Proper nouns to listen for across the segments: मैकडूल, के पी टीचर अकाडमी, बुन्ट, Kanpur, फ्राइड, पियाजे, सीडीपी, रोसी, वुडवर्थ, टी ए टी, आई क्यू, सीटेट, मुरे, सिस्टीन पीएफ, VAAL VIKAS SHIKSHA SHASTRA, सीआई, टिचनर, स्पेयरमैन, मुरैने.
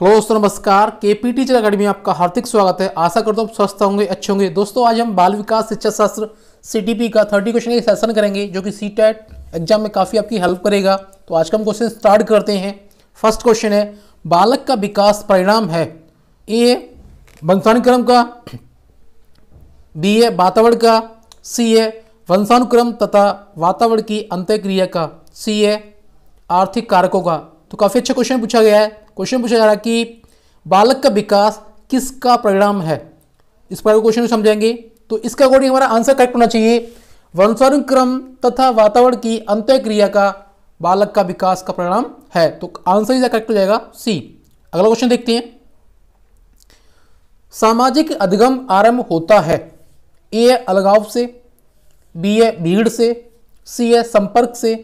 Hello दोस्तों नमस्कार। के पी टीचर अकाडमी आपका हार्दिक स्वागत है। आशा करता हूँ स्वस्थ होंगे, अच्छे होंगे। दोस्तों आज हम बाल विकास शिक्षा शास्त्र सीडीपी का 30 क्वेश्चन के सेशन करेंगे जो कि सीटेट एग्जाम में काफ़ी आपकी हेल्प करेगा। तो आज का हम क्वेश्चन स्टार्ट करते हैं। फर्स्ट क्वेश्चन है, बालक का विकास परिणाम है ए वंशानुक्रम का, बी है वातावरण का, सी है वंशानुक्रम तथा वातावरण की अंतःक्रिया का, सी है आर्थिक कारकों का। तो काफ़ी अच्छा क्वेश्चन पूछा गया है। क्वेश्चन पूछा जा रहा है कि बालक का विकास किसका परिणाम है, इस पर क्वेश्चन को समझेंगे। तो इसका अकॉर्डिंग हमारा आंसर करेक्ट होना चाहिए, वंशानुक्रम तथा वातावरण की अंतःक्रिया का बालक का विकास का परिणाम है। तो आंसर इसका करेक्ट हो जाएगा सी। अगला क्वेश्चन देखते हैं, सामाजिक अधिगम आरंभ होता है ए अलगाव से, बी है भीड़ से, सी है संपर्क से,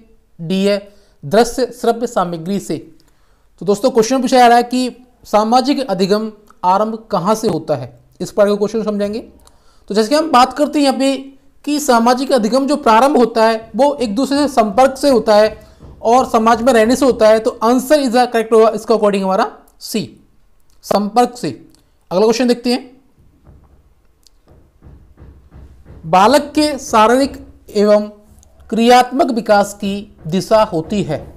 डी है दृश्य श्रव्य सामग्री से। तो दोस्तों क्वेश्चन पूछा जा रहा है कि सामाजिक अधिगम आरंभ कहाँ से होता है, इस पर के क्वेश्चन समझेंगे। तो जैसे कि हम बात करते हैं यहाँ पे कि सामाजिक अधिगम जो प्रारंभ होता है वो एक दूसरे से संपर्क से होता है और समाज में रहने से होता है। तो आंसर इज द करेक्ट होगा इसका अकॉर्डिंग हमारा सी, संपर्क से। अगला क्वेश्चन देखते हैं, बालक के शारीरिक एवं क्रियात्मक विकास की दिशा होती है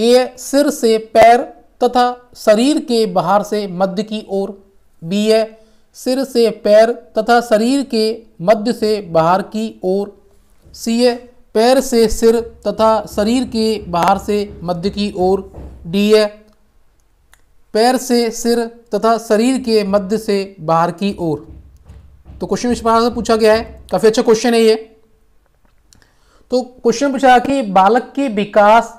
ए सिर से पैर तथा शरीर के बाहर से मध्य की ओर, बी है सिर से पैर तथा शरीर के मध्य से बाहर की ओर, सी है पैर से सिर तथा शरीर के बाहर से मध्य की ओर, डी है पैर से सिर तथा शरीर के मध्य से बाहर की ओर। तो क्वेश्चन इस प्रकार से पूछा गया है, काफ़ी अच्छा क्वेश्चन है ये। तो क्वेश्चन पूछा कि बालक के विकास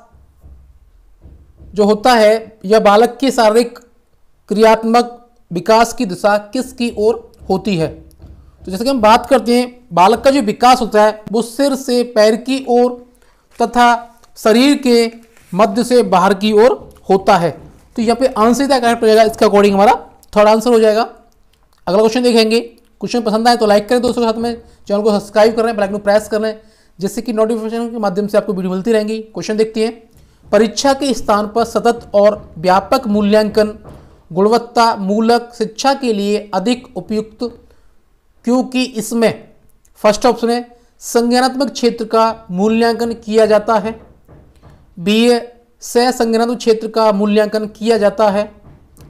जो होता है या बालक के शारीरिक क्रियात्मक विकास की दिशा किसकी ओर होती है। तो जैसे कि हम बात करते हैं, बालक का जो विकास होता है वो सिर से पैर की ओर तथा शरीर के मध्य से बाहर की ओर होता है। तो यहाँ पे आंसर क्या करेक्ट हो जाएगा, इसका अकॉर्डिंग हमारा थर्ड आंसर हो जाएगा। अगला क्वेश्चन देखेंगे। क्वेश्चन पसंद आए तो लाइक करें दोस्तों के साथ में, चैनल को सब्सक्राइब करें, बेल आइकन प्रेस कर लें जिससे कि नोटिफिकेशन के माध्यम से आपको वीडियो मिलती रहेंगी। क्वेश्चन देखते हैं, परीक्षा के स्थान पर सतत और व्यापक मूल्यांकन गुणवत्ता मूलक शिक्षा के लिए अधिक उपयुक्त क्योंकि इसमें फर्स्ट ऑप्शन है संज्ञानात्मक क्षेत्र का मूल्यांकन किया जाता है, बी ए सह संज्ञानात्मक क्षेत्र का मूल्यांकन किया जाता है,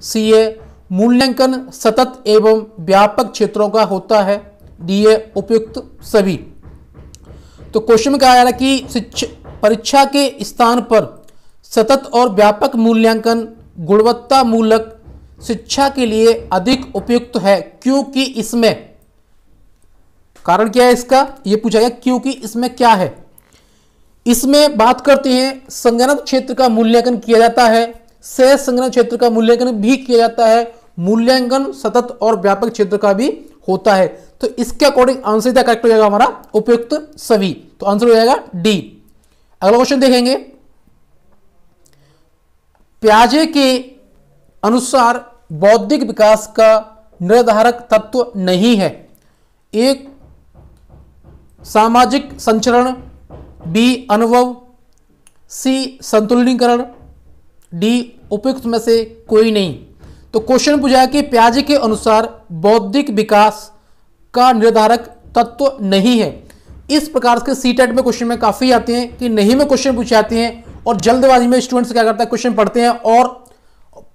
सी ए मूल्यांकन सतत एवं व्यापक क्षेत्रों का होता है, डी ए उपयुक्त सभी। तो क्वेश्चन में कहा जा रहा है कि परीक्षा के स्थान पर सतत और व्यापक मूल्यांकन गुणवत्ता मूलक शिक्षा के लिए अधिक उपयुक्त है क्योंकि इसमें, कारण क्या है इसका ये पूछा गया, क्योंकि इसमें क्या है। इसमें बात करते हैं संज्ञानात्मक क्षेत्र का मूल्यांकन किया जाता है, सह संज्ञानात्मक क्षेत्र का मूल्यांकन भी किया जाता है, मूल्यांकन सतत और व्यापक क्षेत्र का भी होता है। तो इसके अकॉर्डिंग आंसर क्या करेक्ट हो जाएगा हमारा उपयुक्त सभी। तो आंसर हो जाएगा डी। अगला क्वेश्चन देखेंगे, पियाजे के अनुसार बौद्धिक विकास का निर्धारक तत्व नहीं है एक सामाजिक संचरण, बी अनुभव, सी संतुलनीकरण, डी उपयुक्त में से कोई नहीं। तो क्वेश्चन पूछा कि पियाजे के अनुसार बौद्धिक विकास का निर्धारक तत्व नहीं है। इस प्रकार के सीटेट में क्वेश्चन में काफ़ी आते हैं कि नहीं में क्वेश्चन पूछे जाते हैं और जल्दबाजी में स्टूडेंट्स क्या करता है, क्वेश्चन पढ़ते हैं और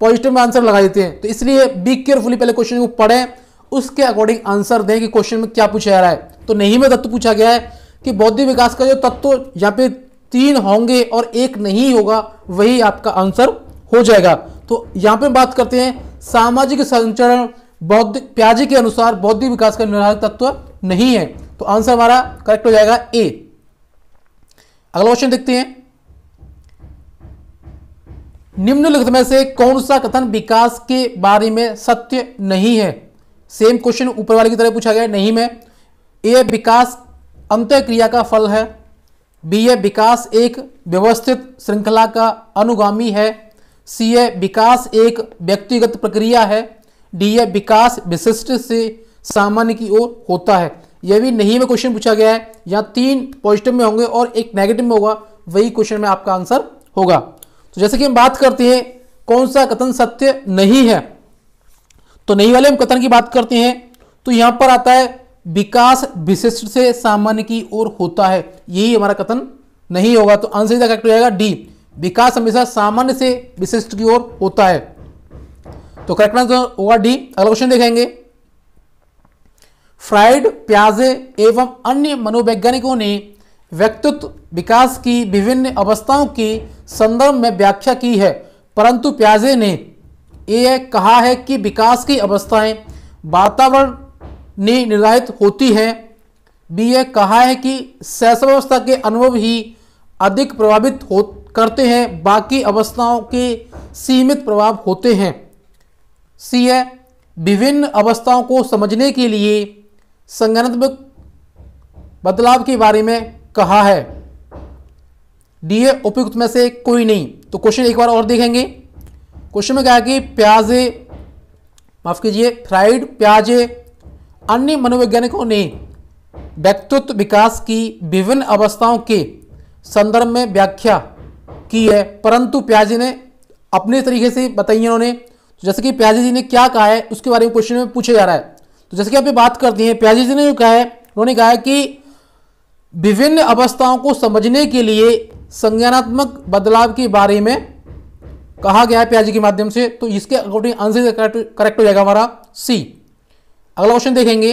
पॉजिटिव में आंसर लगा देते हैं। तो इसलिए बी केयरफुली पहले क्वेश्चन को पढ़ें, उसके अकॉर्डिंग आंसर दें कि क्वेश्चन में क्या पूछा जा रहा है। तो नहीं में तत्व पूछा गया है कि बौद्धिक विकास का जो तत्व यहाँ पे 3 होंगे और 1 नहीं होगा, वही आपका आंसर हो जाएगा। तो यहाँ पे बात करते हैं सामाजिक संचरण बौद्धिक, पियाजे के अनुसार बौद्धिक विकास का निर्धारक तत्व नहीं है। तो आंसर हमारा करेक्ट हो जाएगा ए। अगला क्वेश्चन देखते हैं, निम्नलिखित में से कौन सा कथन विकास के बारे में सत्य नहीं है। सेम क्वेश्चन ऊपर वाले की तरह पूछा गया है नहीं में। ए विकास अंतःक्रिया का फल है, बी ए विकास एक व्यवस्थित श्रृंखला का अनुगामी है, सी ए विकास एक व्यक्तिगत प्रक्रिया है, डी ए विकास विशिष्ट से सामान्य की ओर होता है। यह भी नहीं में क्वेश्चन पूछा गया है, यहाँ 3 पॉजिटिव में होंगे और 1 नेगेटिव में होगा, वही क्वेश्चन में आपका आंसर होगा। तो जैसे कि हम बात करते हैं कौन सा कथन सत्य नहीं है। तो नहीं वाले हम कथन की बात करते हैं तो यहां पर आता है विकास विशिष्ट से सामान्य की ओर होता है, यही हमारा कथन नहीं होगा। तो आंसर इसका करेक्ट हो जाएगा डी, विकास हमेशा सामान्य से विशिष्ट की ओर होता है। तो करेक्ट आंसर होगा डी। अगला क्वेश्चन देखेंगे, फ्राइड, पियाजे एवं अन्य मनोवैज्ञानिकों ने व्यक्तित्व विकास की विभिन्न अवस्थाओं के संदर्भ में व्याख्या की है, परंतु पियाजे ने यह कहा है कि विकास की अवस्थाएं वातावरण ने निर्धारित होती हैं। बी, यह कहा है कि शैशवावस्था के अनुभव ही अधिक प्रभावित हो करते हैं, बाकी अवस्थाओं के सीमित प्रभाव होते हैं। सी है विभिन्न अवस्थाओं को समझने के लिए संज्ञानात्मक बदलाव के बारे में कहा है। डी है उपयुक्त में से कोई नहीं। तो क्वेश्चन एक बार और देखेंगे, क्वेश्चन में कहा कि पियाजे माफ कीजिए फ्राइड, पियाजे अन्य मनोवैज्ञानिकों ने व्यक्तित्व विकास की विभिन्न अवस्थाओं के संदर्भ में व्याख्या की है, परंतु पियाजे ने अपने तरीके से बताई है उन्होंने। तो जैसे कि पियाजे जी ने क्या कहा है उसके बारे में क्वेश्चन में पूछा जा रहा है। तो जैसे कि आप बात करते हैं, पियाजे जी ने जो कहा है उन्होंने कहा है कि विभिन्न अवस्थाओं को समझने के लिए संज्ञानात्मक बदलाव के बारे में कहा गया है पियाजे के माध्यम से। तो इसके अकॉर्डिंग आंसर करेक्ट हो जाएगा हमारा सी। अगला क्वेश्चन देखेंगे,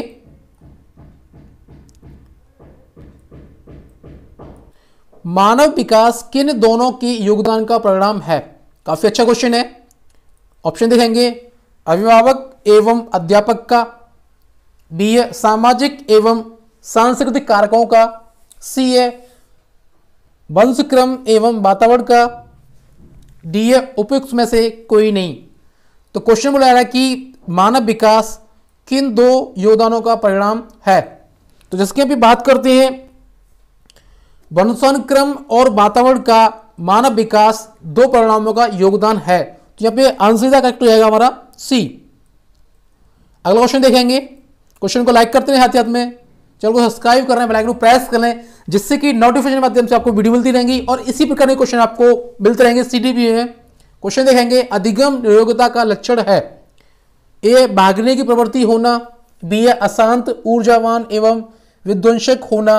मानव विकास किन दोनों के योगदान का परिणाम है। काफी अच्छा क्वेश्चन है। ऑप्शन देखेंगे, अभिभावक एवं अध्यापक का, बी है सामाजिक एवं सांस्कृतिक कारकों का, सी है वंशक्रम एवं वातावरण का, डी है उपयुक्त में से कोई नहीं। तो क्वेश्चन बोला रहा है कि मानव विकास किन दो योगदानों का परिणाम है। तो जिसकी अभी बात करते हैं वंशानुक्रम और वातावरण का मानव विकास दो परिणामों का योगदान है। तो यहाँ पे आंसर इसका करेक्ट हो जाएगा हमारा सी। अगला क्वेश्चन देखेंगे, क्वेश्चन को लाइक करते हैं हाथ हाथ में, चैनल को सब्सक्राइब कर लें, बेल आइकन को प्रेस कर लें, जिससे कि नोटिफिकेशन के माध्यम से आपको वीडियो मिलती रहेंगी और इसी प्रकार के क्वेश्चन आपको मिलते रहेंगे सीडीपी में। क्वेश्चन देखेंगे, अधिगम निरोगता का लक्षण है, ए भागने की प्रवृत्ति होना, बी अशांत ऊर्जावान एवं विध्वंसक होना,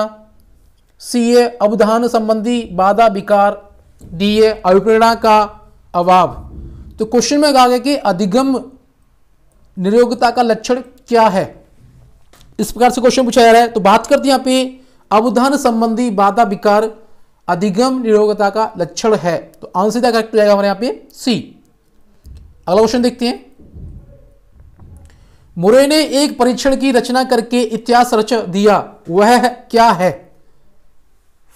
सी ए अवधान संबंधी बाधा विकार, डी ए अभिप्रेरणा का अभाव। तो क्वेश्चन में कहा गया कि अधिगम निरोगता का लक्षण क्या है, इस प्रकार से क्वेश्चन पूछा जा रहा है। तो बात करते हैं यहाँ पे अवधान संबंधी बाधा विकार अधिगम निरोगता का लक्षण है। तो आंसर क्या करेक्ट हो जाएगा हमारे यहाँ पे सी। अगला क्वेश्चन देखते हैं, मुरैने एक परीक्षण की रचना करके इतिहास रच दिया, वह क्या है।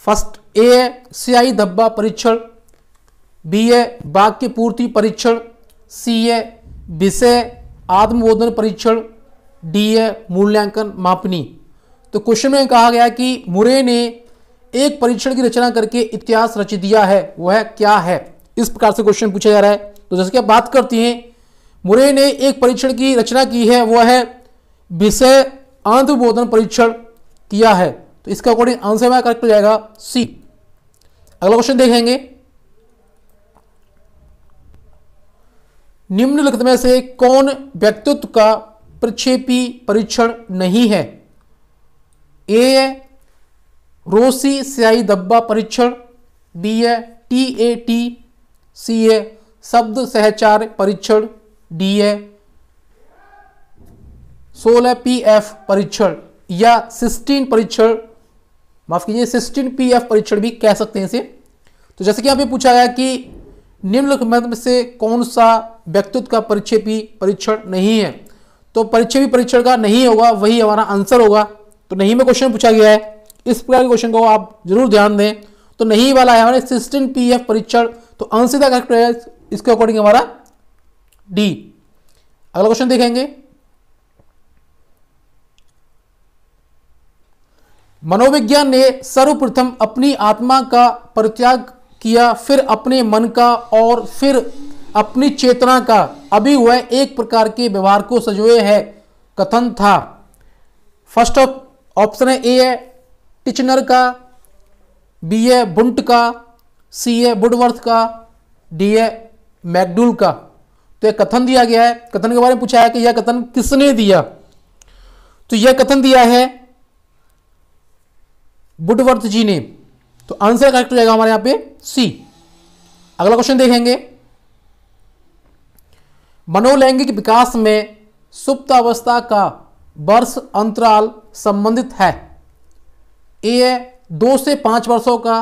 फर्स्ट ए है सीआई धब्बा परीक्षण, बी है वाक्य पूर्ति परीक्षण, सी है विषय आत्मबोधन परीक्षण, डी है मूल्यांकन मापनी। तो क्वेश्चन में कहा गया कि मुरे ने एक परीक्षण की रचना करके इतिहास रच दिया है, वह क्या है, इस प्रकार से क्वेश्चन पूछा जा रहा है। तो जैसे कि आप बात करती हैं, मुरे ने एक परीक्षण की रचना की है, वह है विषय आत्मबोधन परीक्षण किया है। तो इसका अकॉर्डिंग आंसर में करेक्ट हो जाएगा सी। अगला क्वेश्चन देखेंगे, निम्नलिखित में से कौन व्यक्तित्व का प्रक्षेपी परीक्षण नहीं है। ए है रोसी सीआई धब्बा परीक्षण, बी है टी ए टी, सी है शब्द सहचार परीक्षण, डी है 16 पीएफ परीक्षण या सिस्टीन परीक्षण माफ कीजिए सिस्टीन पीएफ परीक्षण भी कह सकते हैं इसे। तो जैसे कि यहाँ पे पूछा गया कि निम्नलिखित में से कौन सा व्यक्तित्व का परिक्षेपी परीक्षण नहीं है, तो परिक्षेपी परीक्षण का नहीं होगा, वही हमारा आंसर होगा। तो नहीं में क्वेश्चन पूछा गया है, इस प्रकार के क्वेश्चन को आप जरूर ध्यान दें। तो नहीं वाला है हमारे सिस्टीन पीएफ परीक्षण। तो आंसर क्या करेक्ट है इसके अकॉर्डिंग हमारा डी। अगला क्वेश्चन देखेंगे, मनोविज्ञान ने सर्वप्रथम अपनी आत्मा का परित्याग किया, फिर अपने मन का और फिर अपनी चेतना का, अभी वह एक प्रकार के व्यवहार को सजोए है कथन था। फर्स्ट ऑप्शन है ए है टिचनर का, बी है बुन्ट का, सी है वुडवर्थ का, डी है मैकडूल का। तो यह कथन दिया गया है, कथन के बारे में पूछा है कि यह कथन किसने दिया, तो यह कथन दिया है वुडवर्थ जी ने। तो आंसर करेक्ट हो जाएगा हमारे यहां पे सी। अगला क्वेश्चन देखेंगे, मनोलैंगिक विकास में सुप्त अवस्था का वर्ष अंतराल संबंधित है। ए 2 से 5 वर्षों का,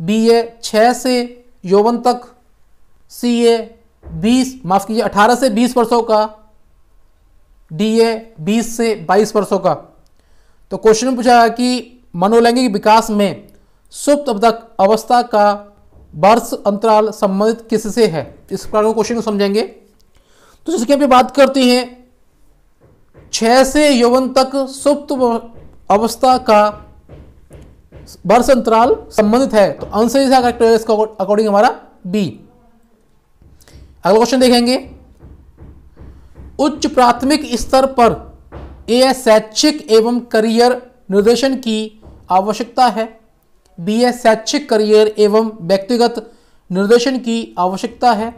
बी ए 6 से यौवन तक, सी ए 18 से 20 वर्षों का, डी ए 20 से 22 वर्षों का। तो क्वेश्चन में पूछा है कि मनोलैंगिक विकास में सुप्त अवस्था का वर्ष अंतराल संबंधित किससे है, इस प्रकार के क्वेश्चन को समझेंगे। तो जिसकी आप बात करते हैं 6 से यौवन तक सुप्त अवस्था का वर्ष अंतराल संबंधित है, तो आंसर इसका करेक्ट है, इसका अकॉर्डिंग हमारा बी। अगला क्वेश्चन देखेंगे, उच्च प्राथमिक स्तर पर ए शैक्षिक एवं करियर निर्देशन की आवश्यकता है, बी ए शैक्षिक करियर एवं व्यक्तिगत निर्देशन की आवश्यकता है,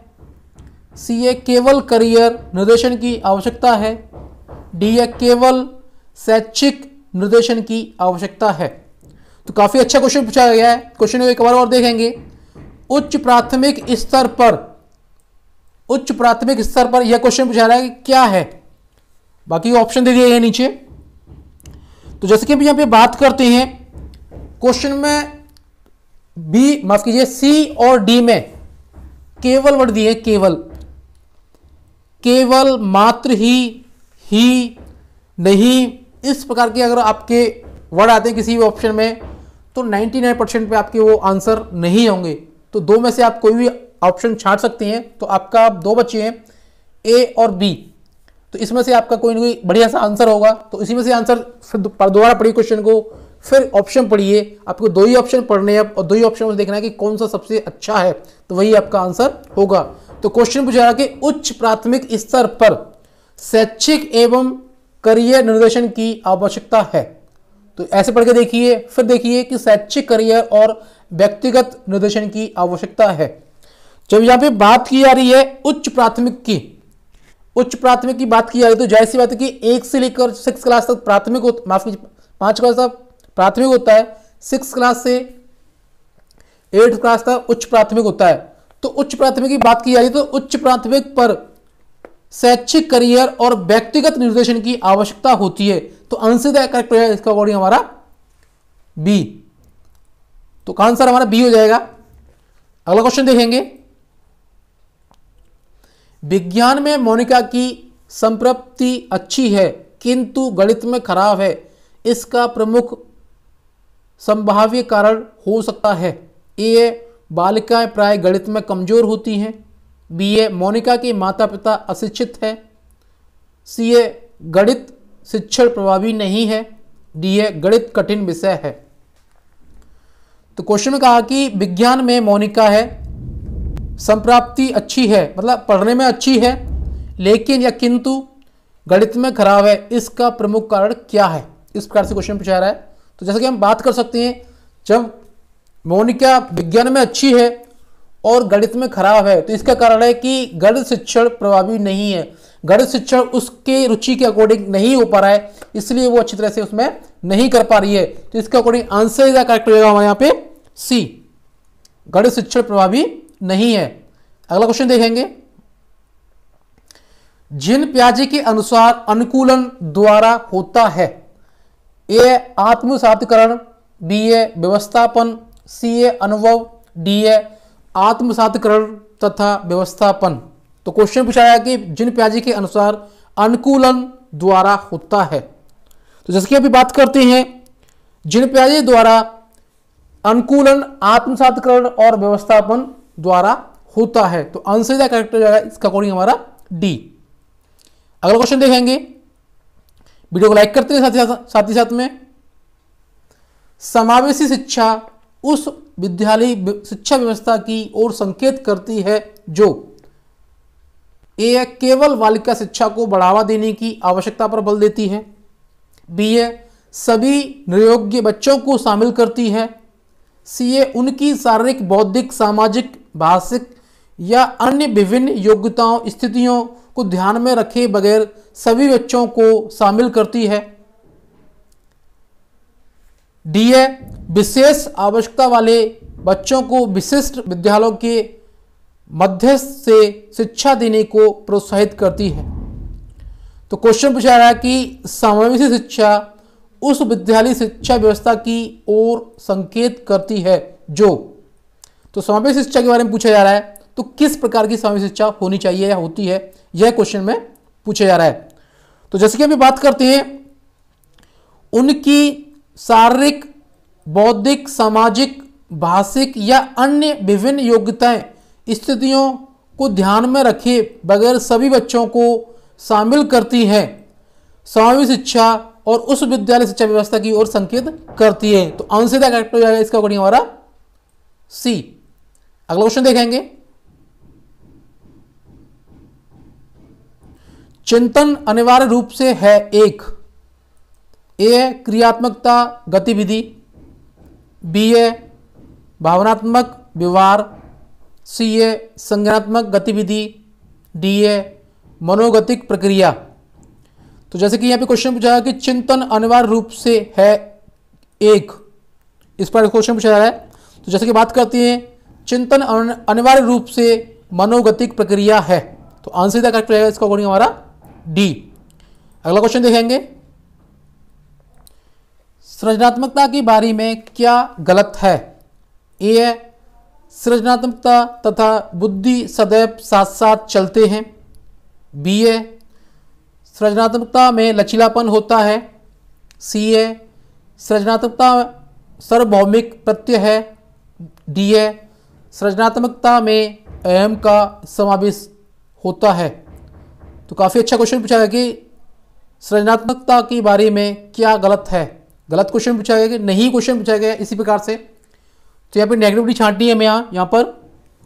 सी ए केवल करियर निर्देशन की आवश्यकता है, डी ए केवल शैक्षिक निर्देशन की आवश्यकता है। तो काफ़ी अच्छा क्वेश्चन पूछा गया है। क्वेश्चन को एक बार और देखेंगे, उच्च प्राथमिक स्तर पर यह क्वेश्चन पूछा रहा है कि क्या है, बाकी ऑप्शन दे दिए गए नीचे। तो जैसे कि हम यहाँ पे बात करते हैं क्वेश्चन में सी और डी में केवल वर्ड दिए, केवल मात्र ही नहीं, इस प्रकार के अगर आपके वर्ड आते हैं किसी भी ऑप्शन में तो 99% पे आपके वो आंसर नहीं होंगे। तो दो में से आप कोई भी ऑप्शन छांट सकते हैं। तो आपका दो बच्चे हैं ए और बी, तो इसमें से आपका कोई ना कोई बढ़िया सा आंसर होगा, तो इसी में से आंसर फिर दोबारा पढ़िए क्वेश्चन को, फिर ऑप्शन पढ़िए। आपको दो ही ऑप्शन पढ़ने हैं और दो ही ऑप्शन में देखना है कि कौन सा सबसे अच्छा है, तो वही आपका आंसर होगा। तो क्वेश्चन पूछा कि उच्च प्राथमिक स्तर पर शैक्षिक एवं करियर निर्देशन की आवश्यकता है, तो ऐसे पढ़ के देखिए, फिर देखिए कि शैक्षिक करियर और व्यक्तिगत निर्देशन की आवश्यकता है। जब यहाँ पे बात की जा रही है उच्च प्राथमिक की बात की जा रही है, तो जाहिर सी बात है कि 1 से लेकर 6 क्लास तक प्राथमिक, माफ कीजिए 5 क्लास तक प्राथमिक होता है, 6 क्लास से 8 क्लास तक उच्च प्राथमिक होता है। तो उच्च प्राथमिक की बात की जा रही है, तो उच्च प्राथमिक पर शैक्षिक करियर और व्यक्तिगत निर्देशन की आवश्यकता होती है, तो आंसर करेक्ट हो जाएगा, इसका अकॉर्डिंग हमारा बी। तो आंसर हमारा बी हो जाएगा। अगला क्वेश्चन देखेंगे, विज्ञान में मोनिका की संप्रति अच्छी है किंतु गणित में खराब है, इसका प्रमुख संभाव्य कारण हो सकता है। ए, बालिकाएं प्राय गणित में कमजोर होती हैं, बी ए, मोनिका के माता पिता अशिक्षित है, सी ए, गणित शिक्षण प्रभावी नहीं है, डी ए, गणित कठिन विषय है। तो क्वेश्चन में कहा कि विज्ञान में मोनिका है, संप्राप्ति अच्छी है मतलब पढ़ने में अच्छी है, लेकिन या किंतु गणित में खराब है, इसका प्रमुख कारण क्या है, इस प्रकार से क्वेश्चन पूछा रहा है। तो जैसा कि हम बात कर सकते हैं, जब मोनिका विज्ञान में अच्छी है और गणित में खराब है, तो इसका कारण है कि गणित शिक्षण प्रभावी नहीं है, गणित शिक्षण उसके रुचि के अकॉर्डिंग नहीं हो पा रहा है, इसलिए वो अच्छी तरह से उसमें नहीं कर पा रही है। तो इसका अकॉर्डिंग आंसर इसका करेक्ट होगा हमारे यहाँ पे सी, गणित शिक्षण प्रभावी नहीं है। अगला क्वेश्चन देखेंगे, जिन पियाजे के अनुसार अनुकूलन द्वारा होता है। ए, आत्मसातकरण, बी ए, व्यवस्थापन, सी ए, अनुभव, डी ए, आत्मसातकरण तथा व्यवस्थापन। तो क्वेश्चन पूछा है कि जिन पियाजे के अनुसार अनुकूलन द्वारा होता है, तो जैसे कि अभी बात करते हैं जिन पियाजे द्वारा अनुकूलन, आत्मसातकरण और व्यवस्थापन द्वारा होता है, तो आंसर इसका करेक्ट हो जाएगा, इसका अकॉर्डिंग हमारा डी। अगला क्वेश्चन देखेंगे, वीडियो को लाइक करते हैं, साथ ही साथ में समावेशी शिक्षा उस विद्यालय शिक्षा व्यवस्था की ओर संकेत करती है जो ए, केवल बालिका शिक्षा को बढ़ावा देने की आवश्यकता पर बल देती है, बी ए, सभी नियोग्य बच्चों को शामिल करती है, सी ए, उनकी शारीरिक, बौद्धिक, सामाजिक, भाषिक या अन्य विभिन्न योग्यताओं स्थितियों को ध्यान में रखे बगैर सभी बच्चों को शामिल करती है। डीए विशेष आवश्यकता वाले बच्चों को विशिष्ट विद्यालयों के मध्यस्थ से शिक्षा देने को प्रोत्साहित करती है। तो क्वेश्चन पूछा रहा है कि समावेशी शिक्षा उस विद्यालय शिक्षा व्यवस्था की ओर संकेत करती है जो, तो समावेशी शिक्षा के बारे में पूछा जा रहा है, तो किस प्रकार की समावेशी शिक्षा होनी चाहिए या होती है, यह क्वेश्चन में पूछा जा रहा है। तो जैसे कि हम बात करते हैं उनकी शारीरिक, बौद्धिक, सामाजिक, भाषिक या अन्य विभिन्न योग्यताएं स्थितियों को ध्यान में रखे बगैर सभी बच्चों को शामिल करती है। समावेशी शिक्षा और उस विद्यालय शिक्षा व्यवस्था की ओर संकेत करती है, तो आंसर क्या करेक्ट हो जाएगा इसका अकॉर्डिंग हमारा सी। अगला क्वेश्चन देखेंगे, चिंतन अनिवार्य रूप से है एक। ए क्रियात्मकता गतिविधि, बी ए भावनात्मक व्यवहार, सी ए संज्ञानात्मक गतिविधि, डी ए मनोगतिक प्रक्रिया। तो जैसे कि यहाँ पे क्वेश्चन पूछा है कि चिंतन अनिवार्य रूप से है एक, इस पर क्वेश्चन पूछा जा रहा है। तो जैसे कि बात करते हैं चिंतन अनिवार्य रूप से मनोगतिक प्रक्रिया है, तो आंसर क्या करेक्ट रहेगा इसका अकॉर्डिंग हमारा डी। अगला क्वेश्चन देखेंगे, सृजनात्मकता के बारे में क्या गलत है। ए सृजनात्मकता तथा बुद्धि सदैव साथ साथ चलते हैं, बी ए सृजनात्मकता में लचीलापन होता है, सी ए सृजनात्मकता सार्वभौमिक प्रत्यय है, डी ए सृजनात्मकता में अहम का समावेश होता है। तो काफ़ी अच्छा क्वेश्चन पूछा है कि सृजनात्मकता के बारे में क्या गलत है, गलत क्वेश्चन पूछा गया कि नहीं क्वेश्चन पूछा गया। इसी प्रकार से तो यहाँ पे नेगेटिविटी छांटनी है हमें यहाँ पर,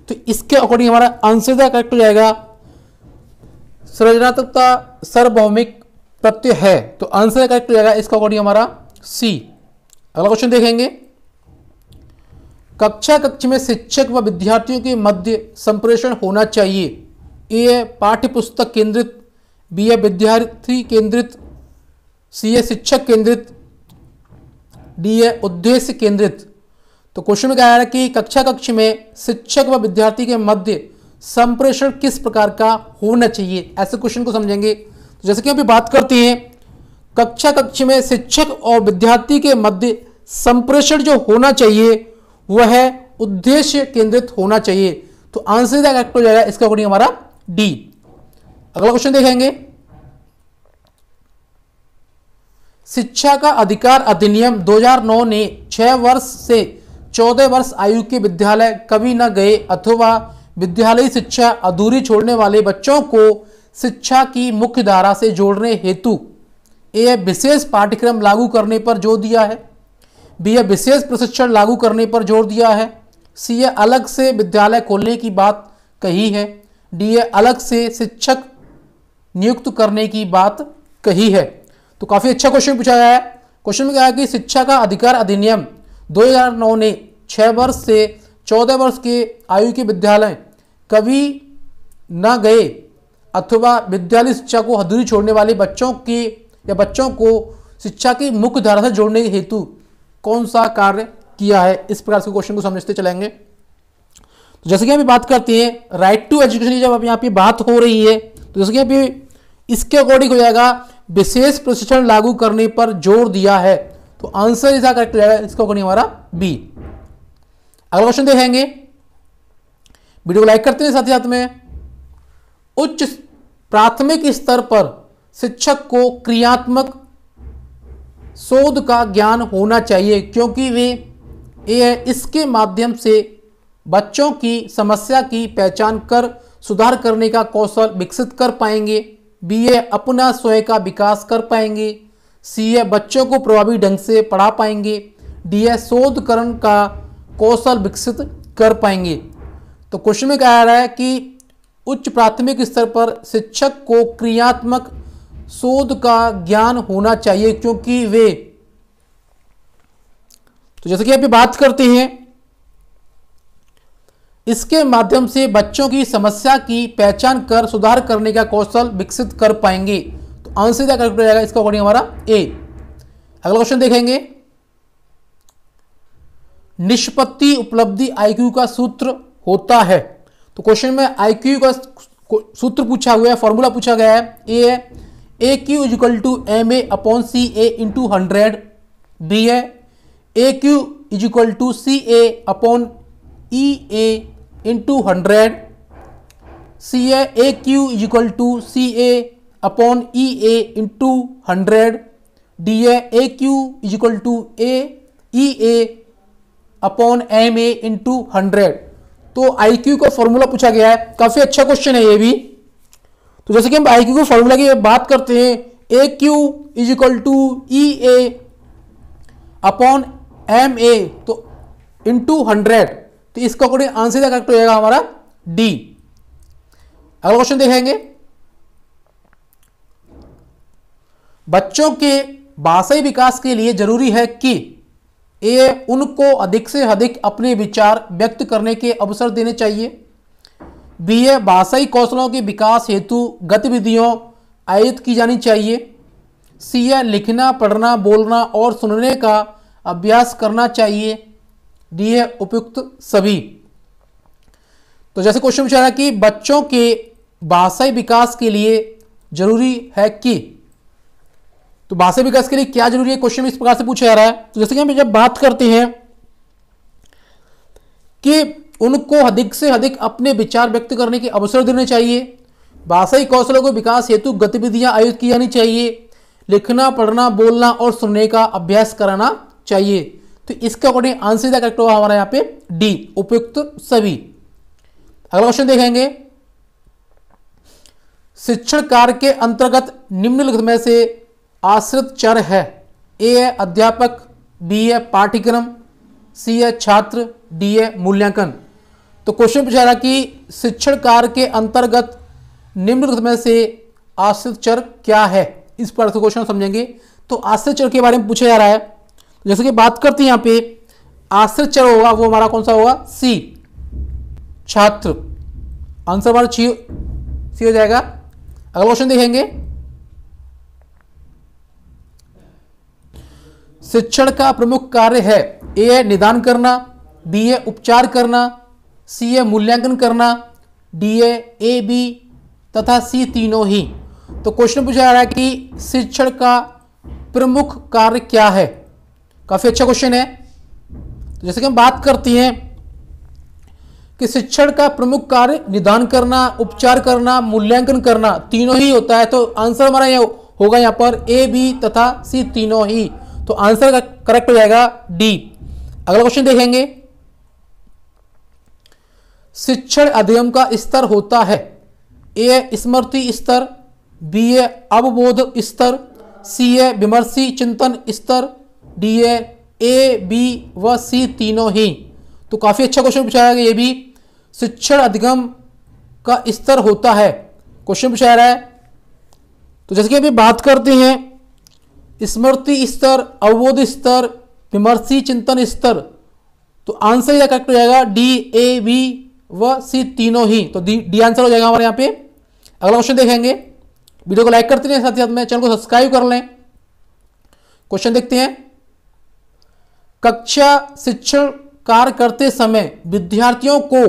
तो इसके अकॉर्डिंग हमारा आंसर करेक्ट हो जाएगा, सृजनात्मकता सार्वभौमिक प्रत्यय है, तो आंसर करेक्ट हो जाएगा इसका अकॉर्डिंग हमारा सी। अगला क्वेश्चन देखेंगे, कक्षा कक्ष में शिक्षक व विद्यार्थियों के मध्य संप्रेषण होना चाहिए। ए पाठ्यपुस्तक केंद्रित, बी विद्यार्थी केंद्रित, सी शिक्षक केंद्रित, डी उद्देश्य केंद्रित। तो क्वेश्चन में क्या है कि कक्षा कक्ष में शिक्षक व विद्यार्थी के मध्य संप्रेषण किस प्रकार का होना चाहिए, ऐसे क्वेश्चन को समझेंगे। तो जैसे कि अभी बात करते हैं कक्षा कक्ष में शिक्षक और विद्यार्थी के मध्य संप्रेषण जो होना चाहिए वह है उद्देश्य केंद्रित होना चाहिए, तो आंसर करेक्ट हो जाएगा इसका अकॉर्डिंग हमारा डी। अगला क्वेश्चन देखेंगे, शिक्षा का अधिकार अधिनियम 2009 ने 6 वर्ष से 14 वर्ष आयु के विद्यालय कभी न गए अथवा विद्यालयी शिक्षा अधूरी छोड़ने वाले बच्चों को शिक्षा की मुख्य धारा से जोड़ने हेतु ए विशेष पाठ्यक्रम लागू करने पर जोर दिया है, बी विशेष प्रशिक्षण लागू करने पर जोर दिया है, सी अलग से विद्यालय खोलने की बात कही है, डी अलग से शिक्षक नियुक्त करने की बात कही है। तो काफ़ी अच्छा क्वेश्चन पूछा गया है। क्वेश्चन में कहा है कि शिक्षा का अधिकार अधिनियम 2009 ने 6 वर्ष से 14 वर्ष के आयु के विद्यालय कभी ना गए अथवा विद्यालय शिक्षा को अधूरी छोड़ने वाले बच्चों की या बच्चों को शिक्षा की मुख्य धारा से जोड़ने के हेतु कौन सा कार्य किया है, इस प्रकार के क्वेश्चन को समझते चलेंगे। तो जैसे कि अभी बात करते हैं राइट टू एजुकेशन की, जब अब यहाँ पे बात हो रही है तो जैसे कि अभी इसके अकॉर्डिंग हो जाएगा विशेष प्रशिक्षण लागू करने पर जोर दिया है, तो आंसर इसका करेक्ट हो जाएगा इसका अकॉर्डिंग हमारा बी। अगला क्वेश्चन देखेंगे, वीडियो को लाइक करते हैं, साथ ही साथ में उच्च प्राथमिक स्तर पर शिक्षक को क्रियात्मक शोध का ज्ञान होना चाहिए क्योंकि वे इसके माध्यम से बच्चों की समस्या की पहचान कर सुधार करने का कौशल विकसित कर पाएंगे, बी अपना स्वयं का विकास कर पाएंगे, सी बच्चों को प्रभावी ढंग से पढ़ा पाएंगे, डी शोधकरण का कौशल विकसित कर पाएंगे। तो क्वेश्चन में कहा जा रहा है कि उच्च प्राथमिक स्तर पर शिक्षक को क्रियात्मक शोध का ज्ञान होना चाहिए क्योंकि वे, तो जैसे कि अभी बात करते हैं इसके माध्यम से बच्चों की समस्या की पहचान कर सुधार करने का कौशल विकसित कर पाएंगे। तो आंसर क्या करेक्ट हो जाएगा इसका अकॉर्डिंग हमारा ए। अगला क्वेश्चन देखेंगे, निष्पत्ति उपलब्धि आईक्यू का सूत्र होता है। तो क्वेश्चन में आईक्यू का सूत्र पूछा हुआ है, फॉर्मूला पूछा गया है। ए है A Q equal to M A upon C A into 100। B है A Q equal to C A upon E A into 100। C है A Q equal to C A upon E A into 100। D है A Q equal to A E A upon M A into 100। तो आई क्यू का formula पूछा गया है, काफी अच्छा question है ये भी। तो जैसे कि हम आई क्यू के फॉर्मूला की बात करते हैं, A Q is equal to E A upon M A तो इंटू 100। तो इसका अकॉर्डिंग आंसर करेक्ट हो जाएगा हमारा डी। अगला क्वेश्चन देखेंगे, बच्चों के भाषाई विकास के लिए जरूरी है कि ए उनको अधिक से अधिक अपने विचार व्यक्त करने के अवसर देने चाहिए। बी ए भाषाई कौशलों के विकास हेतु गतिविधियों आयोजित की जानी चाहिए। सी ए लिखना पढ़ना बोलना और सुनने का अभ्यास करना चाहिए। डी ए उपयुक्त सभी। तो जैसे क्वेश्चन पूछा है कि बच्चों के भाषाई विकास के लिए जरूरी है कि, तो भाषा विकास के लिए क्या जरूरी है क्वेश्चन इस प्रकार से पूछा जा रहा है। तो जैसे कि हम जब बात करते हैं कि उनको अधिक से अधिक अपने विचार व्यक्त करने के अवसर देने चाहिए, भाषाई कौशलों के विकास हेतु गतिविधियां आयोजित की जानी चाहिए, लिखना पढ़ना बोलना और सुनने का अभ्यास कराना चाहिए। तो इसका अकॉर्डिंग आंसर क्या करेक्ट होगा हमारा यहाँ पे डी, उपयुक्त सभी। अगला क्वेश्चन देखेंगे, शिक्षण कार्य के अंतर्गत निम्नलिखित में से आश्रित चर है। ए है अध्यापक, बी है पाठ्यक्रम, सी है छात्र, डी है मूल्यांकन। तो क्वेश्चन पूछा रहा कि शिक्षण कार्य के अंतर्गत निम्नलिखित में से आश्रित चर क्या है, इस पर से क्वेश्चन समझेंगे। तो आश्रित चर के बारे में पूछा जा रहा है। जैसे कि बात करते हैं यहाँ पे आश्रित चर होगा वो हमारा कौन सा होगा, सी छात्र, आंसर हमारा सी हो जाएगा। अगला क्वेश्चन देखेंगे, शिक्षण का प्रमुख कार्य है। ए है निदान करना, बी है उपचार करना, सी है मूल्यांकन करना, डी है ए बी तथा सी तीनों ही। तो क्वेश्चन पूछा जा रहा है कि शिक्षण का प्रमुख कार्य क्या है, काफ़ी अच्छा क्वेश्चन है। तो जैसे कि हम बात करते हैं कि शिक्षण का प्रमुख कार्य निदान करना, उपचार करना, मूल्यांकन करना, तीनों ही होता है। तो आंसर हमारा यहाँ होगा यहाँ पर ए बी तथा सी तीनों ही। तो आंसर करेक्ट हो जाएगा डी। अगला क्वेश्चन देखेंगे, शिक्षण अधिगम का स्तर होता है। ए है स्मृति स्तर, बी है अवबोध स्तर, सी है विमर्शी चिंतन स्तर, डी है ए बी व सी तीनों ही। तो काफ़ी अच्छा क्वेश्चन पूछा है ये भी, शिक्षण अधिगम का स्तर होता है क्वेश्चन पूछा रहा है। तो जैसे कि अभी बात करते हैं स्मृति स्तर, अवबोध स्तर, विमर्शी चिंतन स्तर, तो आंसर यह करेक्ट हो जाएगा डी ए बी व सी तीनों ही। तो डी आंसर हो जाएगा हमारे यहाँ पे। अगला क्वेश्चन देखेंगे, वीडियो को लाइक करते रहें, साथ ही साथ में चैनल को सब्सक्राइब कर लें। क्वेश्चन देखते हैं, कक्षा शिक्षण कार्य करते समय विद्यार्थियों को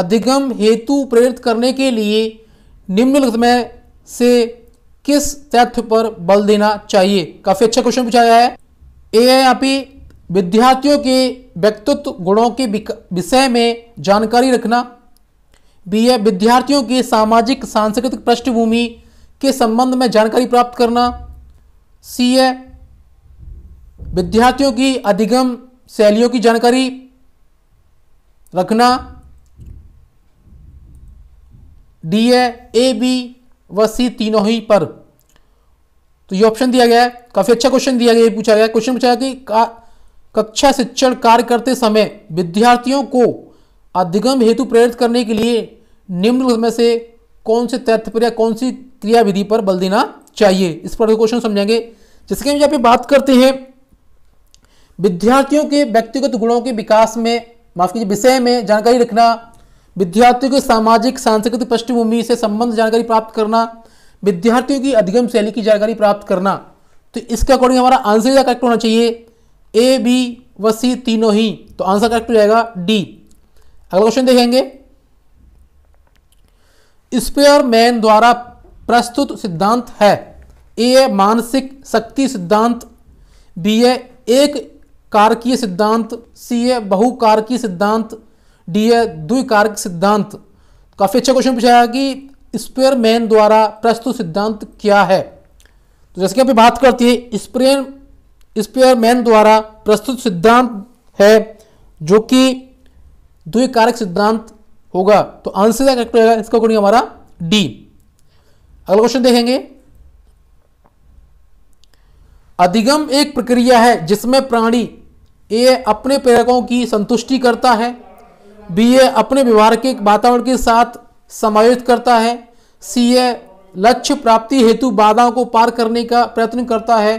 अधिगम हेतु प्रेरित करने के लिए निम्नलिखित में से किस तथ्य पर बल देना चाहिए। काफी अच्छा क्वेश्चन पूछा गया है। ए है यहाँ पे विद्यार्थियों के व्यक्तित्व गुणों के विषय में जानकारी रखना। बी है विद्यार्थियों के सामाजिक सांस्कृतिक पृष्ठभूमि के संबंध में जानकारी प्राप्त करना। सी है विद्यार्थियों की अधिगम शैलियों की जानकारी रखना। डी है ए बी व सी तीनों ही पर। तो ये ऑप्शन दिया गया है, काफी अच्छा क्वेश्चन दिया गया, ये पूछा गया। क्वेश्चन पूछा गया कि कक्षा शिक्षण कार्य करते समय विद्यार्थियों को अधिगम हेतु प्रेरित करने के लिए निम्नलिखित में से कौन से तथ्य पर या कौन सी क्रियाविधि पर बल देना चाहिए, इस पर क्वेश्चन समझेंगे। जैसे कि हम यहाँ पे बात करते हैं विद्यार्थियों के व्यक्तिगत गुणों के विकास में विषय में जानकारी रखना, विद्यार्थियों की सामाजिक सांस्कृतिक पृष्ठभूमि से संबंध जानकारी प्राप्त करना, विद्यार्थियों की अधिगम शैली की जानकारी प्राप्त करना। तो इसके अकॉर्डिंग हमारा आंसर क्या करेक्ट होना चाहिए, ए बी व सी तीनों ही, तो आंसर करेक्ट हो जाएगा डी। अगला क्वेश्चन देखेंगे, स्पेयरमैन द्वारा प्रस्तुत सिद्धांत है, ए मानसिक शक्ति सिद्धांत, बी ए एक कारकीय सिद्धांत, सी ए बहुकारकीय सिद्धांत, डी ए द्विकारक सिद्धांत। काफ़ी अच्छा क्वेश्चन पूछा है कि स्पेयरमैन द्वारा प्रस्तुत सिद्धांत क्या है। तो जैसे कि आप बात करती है स्पेयरमैन द्वारा प्रस्तुत सिद्धांत है जो कि द्विकारक सिद्धांत होगा, तो आंसर करेक्ट होगा इसका अकॉर्डिंग हमारा डी। अगला क्वेश्चन देखेंगे, अधिगम एक प्रक्रिया है जिसमें प्राणी ए अपने प्रेरकों की संतुष्टि करता है, बी ए अपने व्यवहार के वातावरण के साथ समायोजित करता है, सी ए लक्ष्य प्राप्ति हेतु बाधाओं को पार करने का प्रयत्न करता है,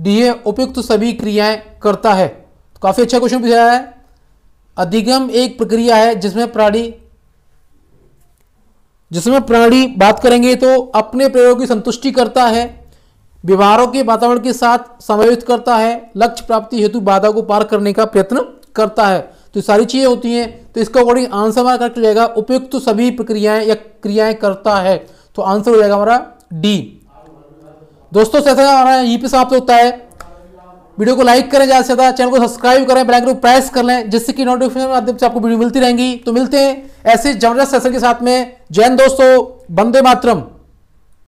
डी ए उपयुक्त सभी क्रियाएं करता है। तो काफ़ी अच्छा क्वेश्चन पूछा है, अधिगम एक प्रक्रिया है जिसमें प्राणी बात करेंगे तो अपने प्रयोगों की संतुष्टि करता है, व्यवहारों के वातावरण के साथ समायोजित करता है, लक्ष्य प्राप्ति हेतु बाधा को पार करने का प्रयत्न करता है। तो सारी चीज़ें होती हैं, तो इसका अकॉर्डिंग आंसर हमारा करेक्ट हो जाएगा उपयुक्त तो सभी प्रक्रियाएं या क्रियाएं करता है, तो आंसर हो जाएगा हमारा डी। दोस्तों सेशन हमारा यहीं पे समाप्त होता है। वीडियो को लाइक करें ज़्यादा से ज़्यादा, चैनल को सब्सक्राइब करें, बेल आइकन को प्रेस कर लें जिससे कि नोटिफिकेशन के माध्यम से आपको वीडियो मिलती रहेंगी। तो मिलते हैं ऐसे जबरदस्त सेशन के साथ में। जय हिंद दोस्तों, वंदे मातरम।